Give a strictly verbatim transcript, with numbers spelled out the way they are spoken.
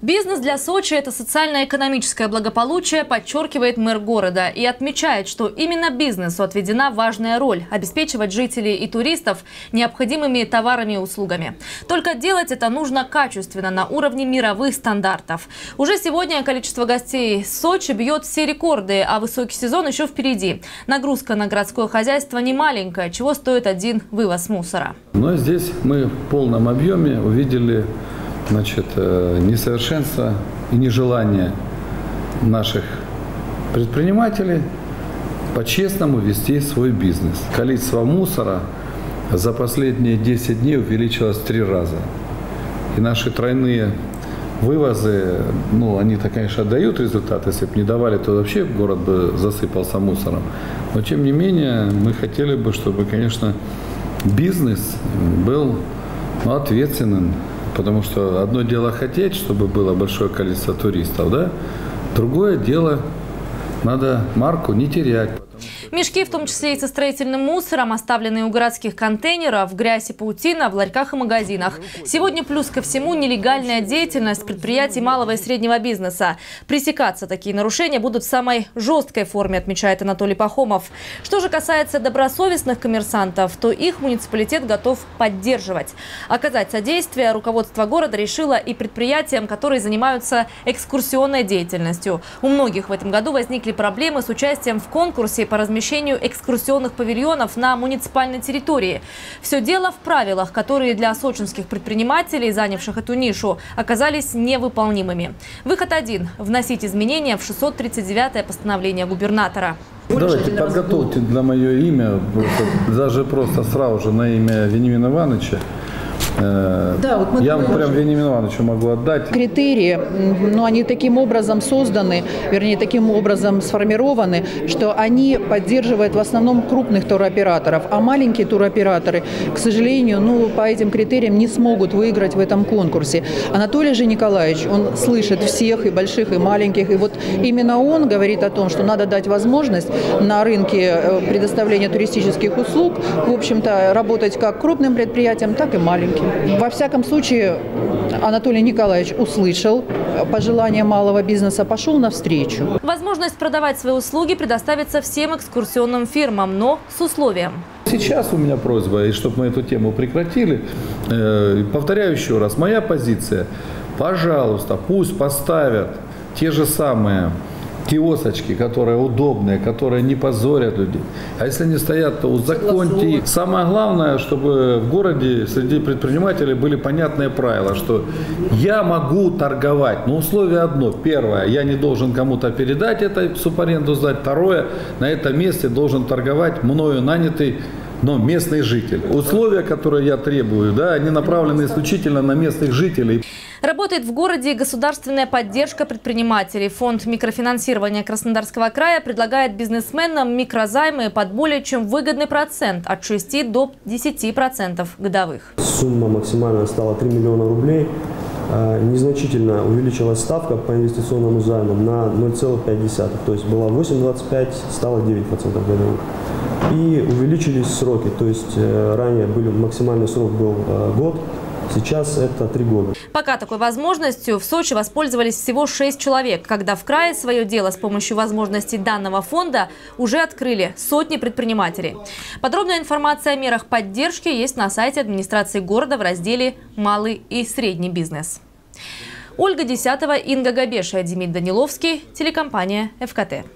Бизнес для Сочи – это социально-экономическое благополучие, подчеркивает мэр города и отмечает, что именно бизнесу отведена важная роль – обеспечивать жителей и туристов необходимыми товарами и услугами. Только делать это нужно качественно, на уровне мировых стандартов. Уже сегодня количество гостей Сочи бьет все рекорды, а высокий сезон еще впереди. Нагрузка на городское хозяйство немаленькая, чего стоит один вывоз мусора. Но здесь мы в полном объеме увидели, значит, несовершенство и нежелание наших предпринимателей по-честному вести свой бизнес. Количество мусора за последние десять дней увеличилось в три раза. И наши тройные вывозы, ну, они-то, конечно, дают результат. Если бы не давали, то вообще город бы засыпался мусором. Но, тем не менее, мы хотели бы, чтобы, конечно, бизнес был, ну, ответственным. Потому что одно дело хотеть, чтобы было большое количество туристов, да? Другое дело, надо марку не терять. Мешки, в том числе и со строительным мусором, оставленные у городских контейнеров, грязь и паутина в ларьках и магазинах. Сегодня плюс ко всему нелегальная деятельность предприятий малого и среднего бизнеса. Пресекаться такие нарушения будут в самой жесткой форме, отмечает Анатолий Пахомов. Что же касается добросовестных коммерсантов, то их муниципалитет готов поддерживать. Оказать содействие руководство города решило и предприятиям, которые занимаются экскурсионной деятельностью. У многих в этом году возникли проблемы с участием в конкурсе по размещению экскурсионных павильонов на муниципальной территории. Все дело в правилах, которые для сочинских предпринимателей, занявших эту нишу, оказались невыполнимыми. Выход один – вносить изменения в шестьсот тридцать девятое постановление губернатора. Давайте подготовьте для мое имя, даже просто сразу же на имя Венивина Ивановича. Да, вот мы Я думаем, прям Леонид Ивановичу могу отдать. Критерии, но они таким образом созданы, вернее, таким образом сформированы, что они поддерживают в основном крупных туроператоров, а маленькие туроператоры, к сожалению, ну, по этим критериям не смогут выиграть в этом конкурсе. Анатолий же Николаевич, он слышит всех, и больших, и маленьких, и вот именно он говорит о том, что надо дать возможность на рынке предоставления туристических услуг, в общем-то, работать как крупным предприятиям, так и маленьким. Во всяком случае, Анатолий Николаевич услышал пожелания малого бизнеса, пошел навстречу. Возможность продавать свои услуги предоставится всем экскурсионным фирмам, но с условием. Сейчас у меня просьба, и чтобы мы эту тему прекратили, повторяю еще раз, моя позиция, пожалуйста, пусть поставят те же самые киосочки, которые удобные, которые не позорят людей. А если они стоят, то узаконьте их. Самое главное, чтобы в городе среди предпринимателей были понятные правила, что я могу торговать, но условие одно. Первое, я не должен кому-то передать это, субаренду сдать. Второе, на этом месте должен торговать мною нанятый, но местный житель. Условия, которые я требую, да, они направлены исключительно на местных жителей. Работает в городе государственная поддержка предпринимателей. Фонд микрофинансирования Краснодарского края предлагает бизнесменам микрозаймы под более чем выгодный процент от шести до десяти процентов годовых. Сумма максимальная стала три миллиона рублей. Незначительно увеличилась ставка по инвестиционному займу на ноль целых пять десятых. То есть была восемь целых двадцать пять сотых, стало девять процентов годовых. И увеличились сроки, то есть ранее были, максимальный срок был год, сейчас это три года. Пока такой возможностью в Сочи воспользовались всего шесть человек, когда в крае свое дело с помощью возможностей данного фонда уже открыли сотни предпринимателей. Подробная информация о мерах поддержки есть на сайте администрации города в разделе «Малый и средний бизнес». Ольга Десятова, Инга Габеша, Демид Даниловский, телекомпания ФКТ.